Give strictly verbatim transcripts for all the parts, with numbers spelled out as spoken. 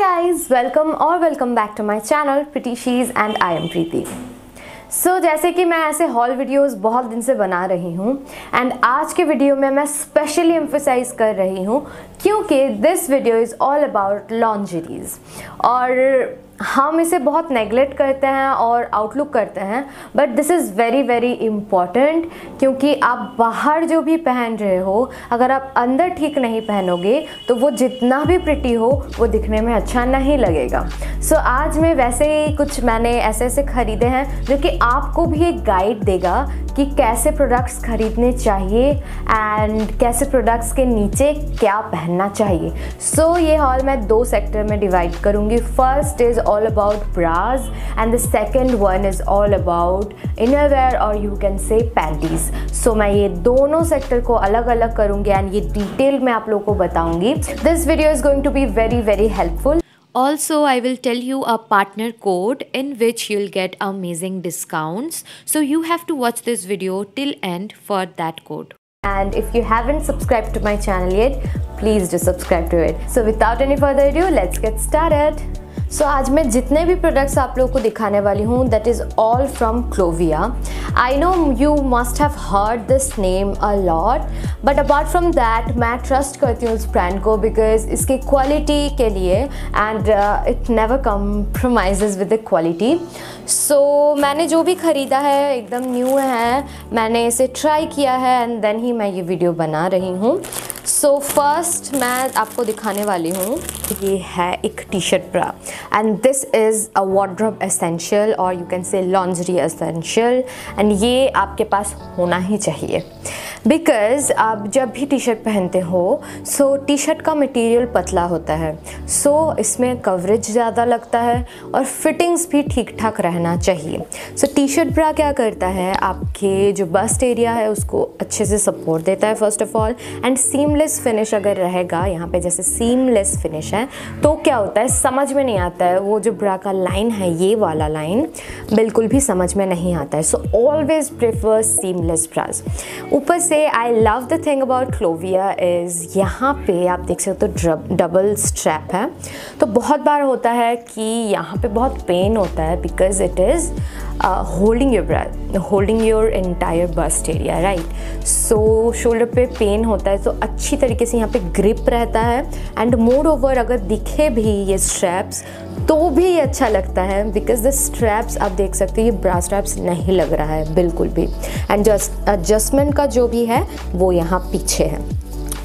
Guys welcome और welcome back to my channel pretty she is and I am Preeti. So जैसे कि मैं ऐसे हॉल वीडियोस बहुत दिन से बना रही हूँ एंड आज के वीडियो में मैं स्पेशली एम्फोसाइज कर रही हूँ क्योंकि this video is all about lingeries. और हम इसे बहुत नेगलेक्ट करते हैं और आउटलुक करते हैं, but this is very very important क्योंकि आप बाहर जो भी पहन रहे हो, अगर आप अंदर ठीक नहीं पहनोगे तो वो जितना भी प्रिटी हो वो दिखने में अच्छा नहीं लगेगा। सो so, आज मैं वैसे ही कुछ मैंने ऐसे ऐसे ख़रीदे हैं जो कि आपको भी एक गाइड देगा कि कैसे प्रोडक्ट्स ख़रीदने चाहिए एंड कैसे प्रोडक्ट्स के नीचे क्या पहनना चाहिए। सो so, ये हॉल मैं दो सेक्टर में डिवाइड करूँगी। First is all about bras and the second one is all about innerwear or you can say panties। So मैं ये दोनों सेक्टर को अलग अलग करूँगी एंड ये डिटेल में आप लोगों को बताऊँगी। This video is going to be very very helpful। Also, I will tell you a partner code in which you'll get amazing discounts। So you have to watch this video till end for that code। And if you haven't subscribed to my channel yet, please do subscribe to it। So without any further ado, let's get started। So so, आज मैं जितने भी products आप लोगों को दिखाने वाली हूँ that is all from Clovia. I know you must have heard this name a lot, but apart from that मैं ट्रस्ट करती हूँ इस ब्रांड को बिकॉज इसके क्वालिटी के लिए and it never compromise with the quality. So मैंने जो भी ख़रीदा है एकदम न्यू है, मैंने इसे ट्राई किया है एंड देन ही मैं ये वीडियो बना रही हूँ। सो फर्स्ट मैं आपको दिखाने वाली हूँ, ये है एक T shirt bra and this is a wardrobe essential और you can say lingerie essential and ये आपके पास होना ही चाहिए बिकॉज़ आप जब भी टी शर्ट पहनते हो सो टी शर्ट का मटेरियल पतला होता है, सो so, इसमें कवरेज ज़्यादा लगता है और फिटिंग्स भी ठीक ठाक रहना चाहिए। सो टी शर्ट ब्रा क्या करता है, आपके जो बस्ट एरिया है उसको अच्छे से सपोर्ट देता है first of all and seamless finish अगर रहेगा, यहाँ पे जैसे सीमलेस फिनिश है तो क्या होता है समझ में नहीं आता है, वो जो ब्रा का लाइन है ये वाला लाइन बिल्कुल भी समझ में नहीं आता है। So always prefer seamless bras. ऊपर से I love the thing about Clovia is यहाँ पे आप देख सकते हो तो डबल स्ट्रैप है। तो बहुत बार होता है कि यहाँ पे बहुत पेन होता है because it is holding your bra holding your entire bust area right. So shoulder पे पेन होता है तो अच्छी तरीके से यहाँ पे ग्रिप रहता है एंड मोर ओवर अगर दिखे भी ये स्ट्रैप्स तो भी ये अच्छा लगता है बिकॉज द स्ट्रैप्स आप देख सकते हो ये ब्रा स्ट्रैप्स नहीं लग रहा है बिल्कुल भी एंड जस्ट एडजस्टमेंट का जो भी है वो यहाँ पीछे है।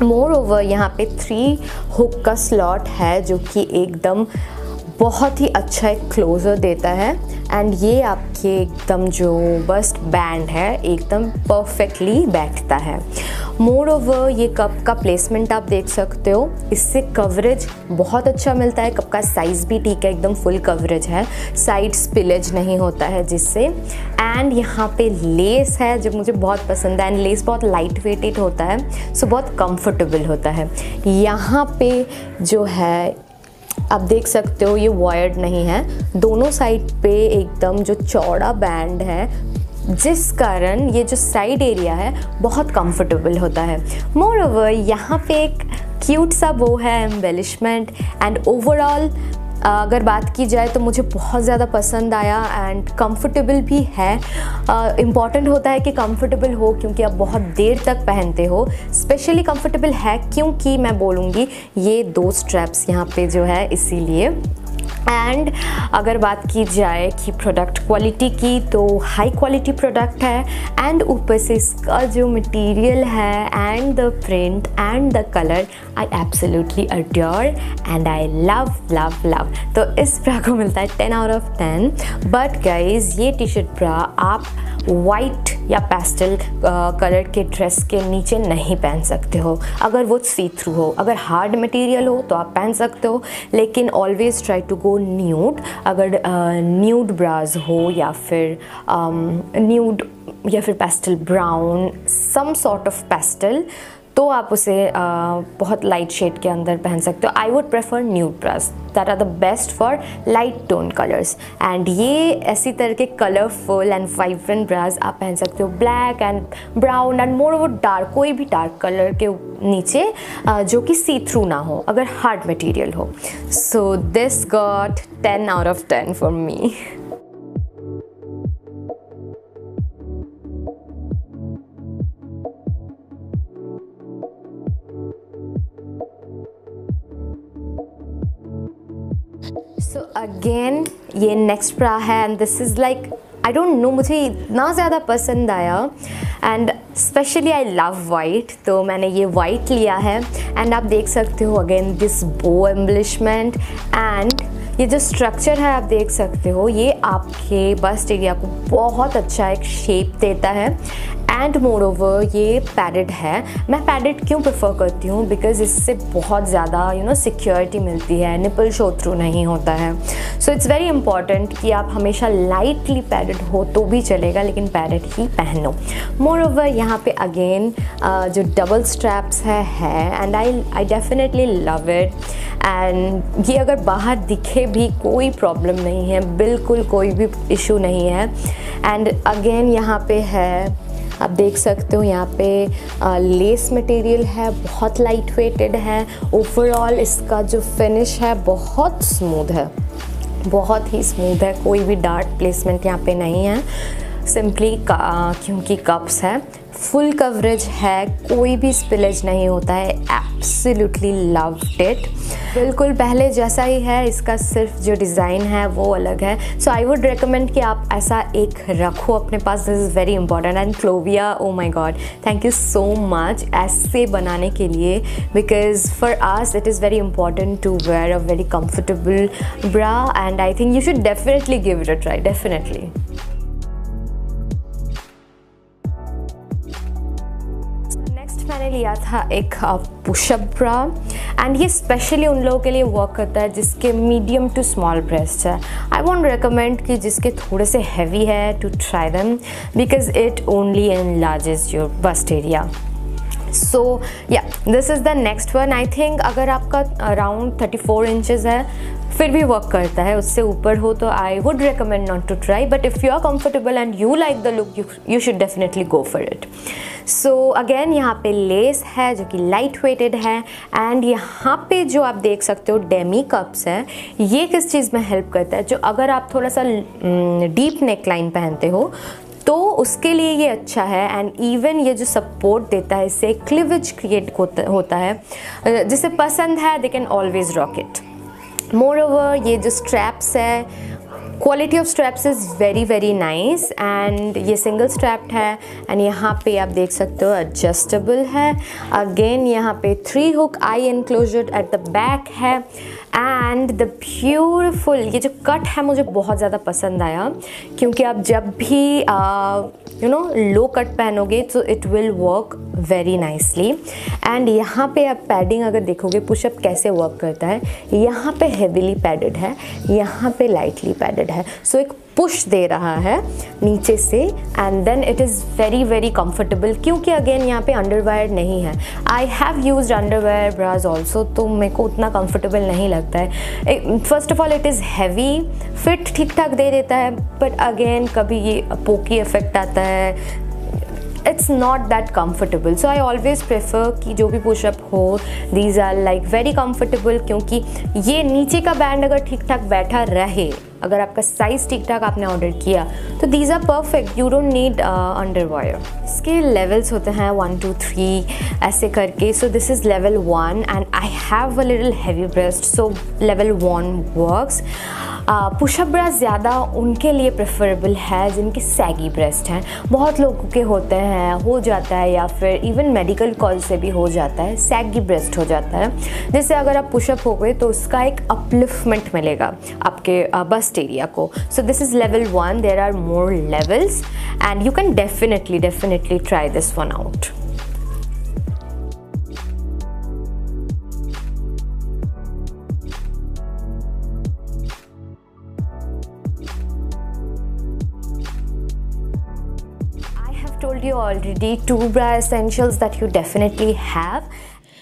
मोर ओवर यहाँ पे थ्री हुक का स्लॉट है जो कि एकदम बहुत ही अच्छा एक क्लोज़र देता है एंड ये आपके एकदम जो बस्ट बैंड है एकदम परफेक्टली बैठता है। मोर ओवर ये कप का प्लेसमेंट आप देख सकते हो, इससे कवरेज बहुत अच्छा मिलता है। कप का साइज़ भी ठीक है, एकदम फुल कवरेज है, साइड स्पिलेज नहीं होता है जिससे। एंड यहाँ पे लेस है जो मुझे बहुत पसंद है एंड लेस बहुत लाइट वेटेड होता है सो बहुत कंफर्टेबल होता है। यहाँ पे जो है आप देख सकते हो ये वायर्ड नहीं है, दोनों साइड पे एकदम जो चौड़ा बैंड है जिस कारण ये जो साइड एरिया है बहुत कंफर्टेबल होता है। मोर ओवर यहाँ पे एक क्यूट सा वो है एम्बेलिशमेंट एंड ओवरऑल अगर बात की जाए तो मुझे बहुत ज़्यादा पसंद आया एंड कंफर्टेबल भी है। इम्पॉर्टेंट uh, होता है कि कंफर्टेबल हो क्योंकि आप बहुत देर तक पहनते हो। स्पेशली कंफर्टेबल है क्योंकि मैं बोलूँगी ये दो स्ट्रैप्स यहाँ पे जो है इसीलिए। एंड अगर बात की जाए कि प्रोडक्ट क्वालिटी की तो हाई क्वालिटी प्रोडक्ट है एंड ऊपर से इसका जो मटेरियल है and the print and the colour I absolutely adore and I love love love. तो इस ब्रा को मिलता है ten out of ten. But guys ये टी शर्ट ब्रा आप वाइट या पेस्टल कलर के ड्रेस के नीचे नहीं पहन सकते हो अगर वो सी थ्रू हो। अगर हार्ड मटेरियल हो तो आप पहन सकते हो, लेकिन always try to go nude. अगर न्यूड ब्राज हो या फिर न्यूड या फिर pastel brown some sort of pastel तो आप उसे बहुत लाइट शेड के अंदर पहन सकते हो। I would prefer nude bras that are the best for light tone colours, and ये ऐसी तरह के कलरफुल एंड वाइब्रेंट ब्रश आप पहन सकते हो black and brown and moreover dark, कोई भी डार्क कलर के नीचे जो कि सी थ्रू ना हो अगर हार्ड मटेरियल हो। So this got ten out of ten for me. So again ये नेक्स्ट ब्रा है and this is like I don't know, मुझे इतना ज़्यादा पसंद आया and specially I love white, तो मैंने ये वाइट लिया है। एंड आप देख सकते हो again this bow embellishment and ये जो स्ट्रक्चर है आप देख सकते हो, ये आपके बस्ट एरिया को बहुत अच्छा एक शेप देता है। एंड मोर ओवर ये पैडेड है। मैं पैडेड क्यों प्रेफर करती हूँ, बिकॉज इससे बहुत ज़्यादा यू नो सिक्योरिटी मिलती है, निपल शो थ्रू नहीं होता है। सो इट्स वेरी इंपॉर्टेंट कि आप हमेशा लाइटली पैडेड हो तो भी चलेगा, लेकिन पैडेड ही पहनो। मोर ओवर यहाँ पे अगेन uh, जो डबल स्ट्रैप्स है and I I definitely love it, and ये अगर बाहर दिखे भी कोई प्रॉब्लम नहीं है, बिल्कुल कोई भी इशू नहीं है। एंड अगेन यहाँ पे है, आप देख सकते हो यहाँ पे आ, लेस मटेरियल है, बहुत लाइट वेटेड है। ओवरऑल इसका जो फिनिश है बहुत स्मूथ है, बहुत ही स्मूथ है, कोई भी डार्क प्लेसमेंट यहाँ पे नहीं है, सिंपली क्योंकि कप्स है। फुल कवरेज है, कोई भी स्पिलेज नहीं होता है। Absolutely loved it. बिल्कुल पहले जैसा ही है, इसका सिर्फ जो डिज़ाइन है वो अलग है। सो आई वुड रिकमेंड कि आप ऐसा एक रखो अपने पास, this is very important. And Clovia, oh my God, thank you so much ऐसे बनाने के लिए, because for us it is very important to wear a very comfortable bra, and I think you should definitely give it a try, definitely. मैंने लिया था एक push up bra, and ये specially उन लोगों के लिए वर्क करता है जिसके मीडियम टू स्मॉल ब्रेस्ट है। आई वोंट रिकमेंड कि जिसके थोड़े से हैवी है to try them, because it only enlarges your bust area. So yeah this is the next one. I think अगर आपका अराउंड थर्टी फोर इंचज़ है फिर भी वर्क करता है, उससे ऊपर हो तो I would recommend not to try, but if you are comfortable and you like the look you should definitely go for it. So again यहाँ पे लेस है जो कि लाइट वेटेड है, एंड यहाँ पे जो आप देख सकते हो डेमी कप्स है, ये किस चीज़ में हेल्प करता है, जो अगर आप थोड़ा सा डीप नेकलाइन पहनते हो तो उसके लिए ये अच्छा है। एंड इवन ये जो सपोर्ट देता है इससे क्लिवेज क्रिएट होता है, जिसे पसंद है they can always rock it. Moreover ये जो स्ट्रैप्स है, quality of straps is very very nice, and ये सिंगल स्ट्रैप्ड है। एंड यहाँ पे आप देख सकते हो एडजस्टेबल है। अगेन यहाँ पे three hook eye enclosure at the back है, एंड द ब्यूटीफुल ये जो कट है मुझे बहुत ज़्यादा पसंद आया, क्योंकि आप जब भी यू नो लो कट पहनोगे तो it will work very nicely. And यहाँ पे आप पैडिंग अगर देखोगे पुशअप कैसे वर्क करता है, यहाँ पे हेवीली पैडेड है, यहाँ पे लाइटली पैडेड है। सो एक पुश दे रहा है नीचे से, and then it is very very comfortable, क्योंकि अगेन यहाँ पे अंडरवायर नहीं है। I have used underwire bras also, तो मेरे को उतना कंफर्टेबल नहीं लगता है। First of all it is heavy, fit ठीक ठाक दे देता है, बट अगेन कभी ये पोकी इफेक्ट आता है, it's not that comfortable. So I always prefer कि जो भी पुशअप हो these are like very comfortable, क्योंकि ये नीचे का बैंड अगर ठीक ठाक बैठा रहे, अगर आपका साइज़ ठीक ठाक आपने ऑर्डर किया तो these are perfect, you don't need underwire. इसके लेवल्स होते हैं वन टू थ्री ऐसे करके। So this is level one, and I have a little heavy breast, so level one works. Push up bra ज़्यादा उनके लिए प्रेफरेबल है जिनके सैगी ब्रेस्ट हैं, बहुत लोगों के होते हैं, हो जाता है, या फिर इवन मेडिकल कॉल से भी हो जाता है, सैगी ब्रेस्ट हो जाता है। जैसे अगर आप पुशअप हो गए तो उसका एक अपलिफ्टमेंट मिलेगा आपके बस्ट एरिया को। So this is level one, there are more levels and you can definitely definitely try this one out. told you already two bra essentials that you definitely have.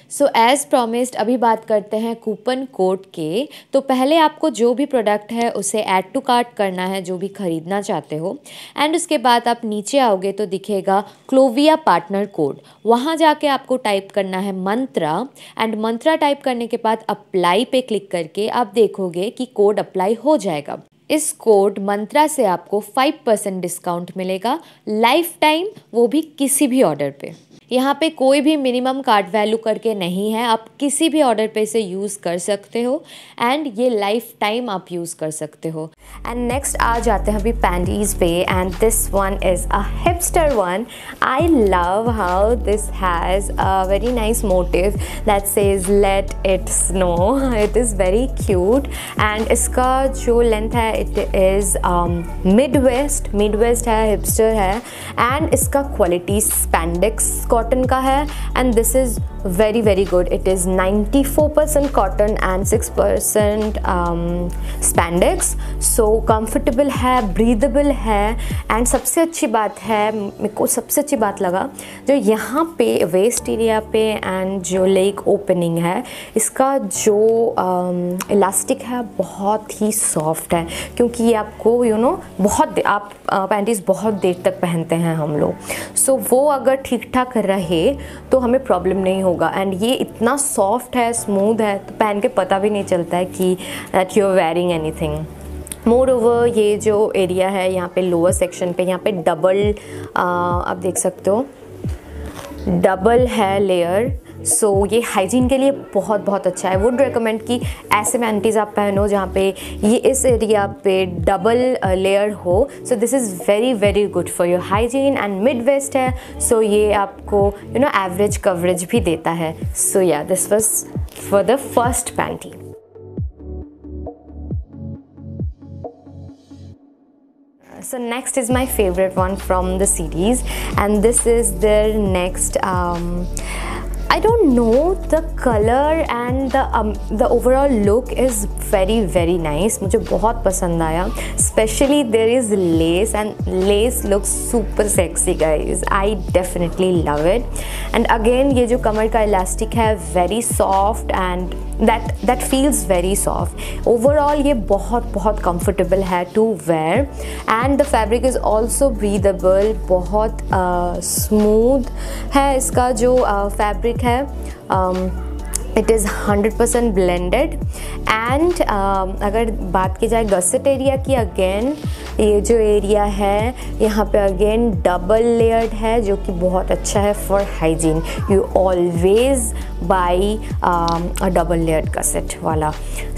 So as promised अभी बात करते हैं coupon code के। तो पहले आपको जो भी प्रोडक्ट है उसे ऐड टू कार्ट करना है जो भी ख़रीदना चाहते हो, एंड उसके बाद आप नीचे आओगे तो दिखेगा क्लोविया पार्टनर कोड। वहाँ जाके आपको टाइप करना है मंत्रा, एंड मंत्रा टाइप करने के बाद अप्लाई पे क्लिक करके आप देखोगे कि कोड अप्लाई हो जाएगा। इस कोड मंत्रा से आपको फाइव परसेंट डिस्काउंट मिलेगा लाइफ टाइम, वो भी किसी भी ऑर्डर पे। यहाँ पे कोई भी मिनिमम कार्ड वैल्यू करके नहीं है, आप किसी भी ऑर्डर पे इसे यूज़ कर सकते हो एंड ये लाइफ टाइम आप यूज़ कर सकते हो। एंड नेक्स्ट आ जाते हैं अभी पैंटीज पे, and this one is a hipster one. I love how this has a very nice motif that says let it snow. It is very cute and इसका जो लेंथ है it is mid waist mid waist है, hipster है, and इसका quality spandex cotton का है and this is very very good. It is ninety four percent cotton and six percent spandex. So comfortable है, breathable है, and सबसे अच्छी बात है, मेरे को सबसे अच्छी बात लगा जो यहाँ पे वेस्ट एरिया पे एंड जो लेग ओपनिंग है इसका जो इलास्टिक um, है बहुत ही सॉफ्ट है, क्योंकि ये आपको यू you नो know, बहुत आप पैंटीज़ uh, बहुत देर तक पहनते हैं हम लोग। सो so, वो अगर ठीक ठाक रहे तो हमें प्रॉब्लम नहीं होगा, एंड ये इतना सॉफ्ट है, स्मूथ है, तो पहन के पता भी नहीं चलता है कि that you are wearing anything. Moreover ये जो एरिया है यहाँ पे लोअर सेक्शन पे, यहाँ पे डबल आ, आप देख सकते हो डबल है लेयर। सो so, ये हाइजीन के लिए बहुत बहुत अच्छा है। वुड रिकमेंड कि ऐसे पैंटीज़ आप पहनो जहाँ पे ये इस एरिया पे डबल लेयर हो। So this is very very good for your hygiene and mid waist है, सो so, ये आपको यू नो एवरेज कवरेज भी देता है। So yeah this was for the first panty. So next is my favorite one from the series, and this is their next. Um, I don't know, the color and the um, the overall look is very very nice. मुझे बहुत पसंद आया. Especially there is lace, and lace looks super sexy, guys. I definitely love it. And again, ये जो कमर का elastic है, very soft and that that feels very soft. Overall ये बहुत बहुत comfortable है to wear, and the fabric is also breathable. बहुत uh, smooth है इसका जो uh, fabric है. um, it is hundred percent blended. And अगर बात की जाए गसेट एरिया की, अगेन ये जो एरिया है यहाँ पे अगेन डबल लेयर्ड है, जो कि बहुत अच्छा है for hygiene. You always buy a double layered gusset वाला।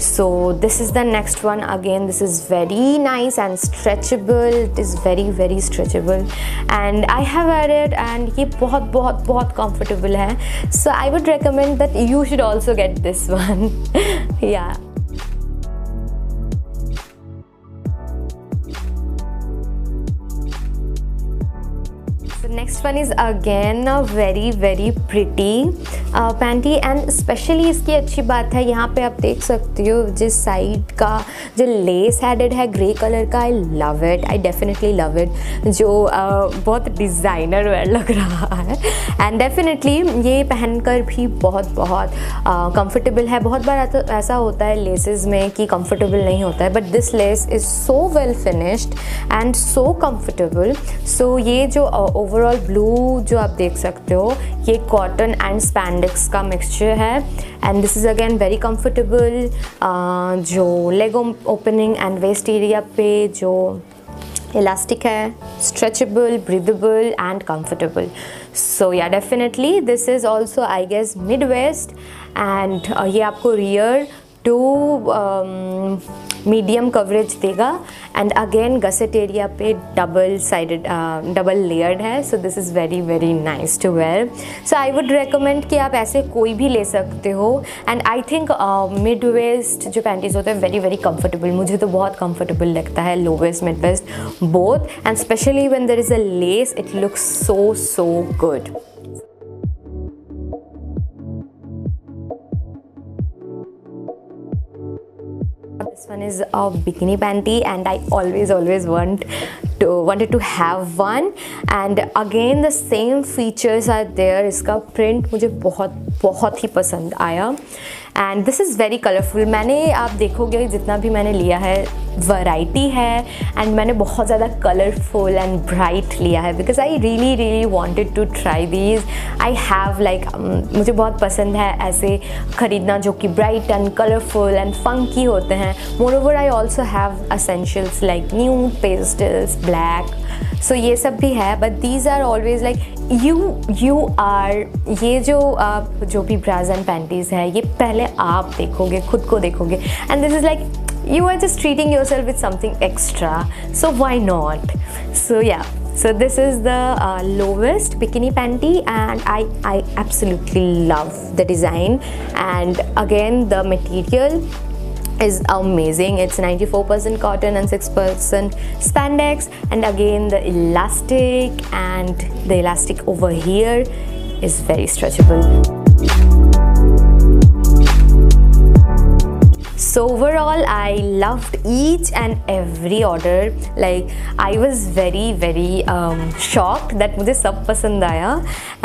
So this is the next one. Again this is very nice and stretchable. It is very very stretchable and I have wear it, and ये बहुत बहुत बहुत comfortable है। So I would recommend that you should also get this one. Yeah. The next one is again a very very pretty uh, panty, and especially इसकी अच्छी बात है यहाँ पे आप देख सकते हो जिस साइड का जो लेस एडेड है ग्रे कलर का। I love it, I definitely love it. जो uh, बहुत डिज़ाइनर वेयर लग रहा है, एंड डेफिनेटली ये पहनकर भी बहुत बहुत कंफर्टेबल uh, है। बहुत बार ऐसा होता है लेसेस में कि कंफर्टेबल नहीं होता है, but this lace is so well finished and so comfortable. So ये जो ओवर uh, ओवरऑल ब्लू जो आप देख सकते हो ये कॉटन एंड स्पैंडिक्स का मिक्सचर है, and this is again very comfortable. जो leg opening and waist area पे जो इलास्टिक है, stretchable, breathable and comfortable. So yeah definitely this is also I guess mid waist, and ये आपको रियर टू मीडियम कवरेज देगा, and again gusset area पे double sided double layered है। So this is very very nice to wear. So I would recommend कि आप ऐसे कोई भी ले सकते हो, and I think mid waist जो पैंटीज होते हैं वेरी वेरी कंफर्टेबल। मुझे तो बहुत कंफर्टेबल लगता है low waist mid waist both, and specially when there is a lace it looks so so good. This one is a bikini panty, and I always always want to wanted to have one. And again the same features are there. इसका print मुझे बहुत बहुत ही पसंद आया. And this is very colorful. मैंने आप देखोगे जितना भी मैंने लिया है variety है, and मैंने बहुत ज़्यादा colorful and bright लिया है because I really really wanted to try these. I have like um, मुझे बहुत पसंद है ऐसे खरीदना जो कि bright and colorful and funky होते हैं. Moreover, I also have essentials like nude, pastels, black. So ये सब भी है, but these are always like you you are. ये जो आप जो भी bras and panties है ये पहले आप देखोगे, खुद को देखोगे, and this is like you are just treating yourself with something extra, so why not? So yeah, so this is the uh, lowest bikini panty, and I, I absolutely love the design, and again the material is amazing. It's ninety-four percent cotton and six percent spandex, and again the elastic, and the elastic over here is very stretchable. So overall, I loved each and every order. Like I was very very um, shocked that मुझे सब पसंद आया.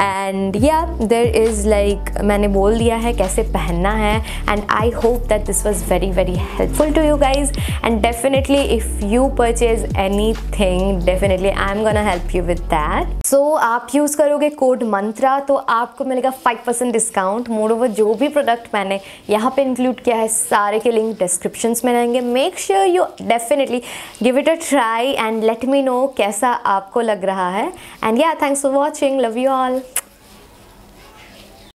And yeah, there is like मैंने बोल दिया है कैसे पहनना है. And I hope that this was very very helpful to you guys. And definitely, if you purchase anything, definitely I'm gonna help you with that. So आप use करोगे code MANTRA तो आपको मिलेगा five percent discount. Moreover, जो भी product मैंने यहाँ पे include किया है सारे के लिंक डिस्क्रिप्शंस में रहेंगे. Make sure you definitely give it a try and let me know कैसा आपको लग रहा है. And yeah, thanks for watching. Love you all.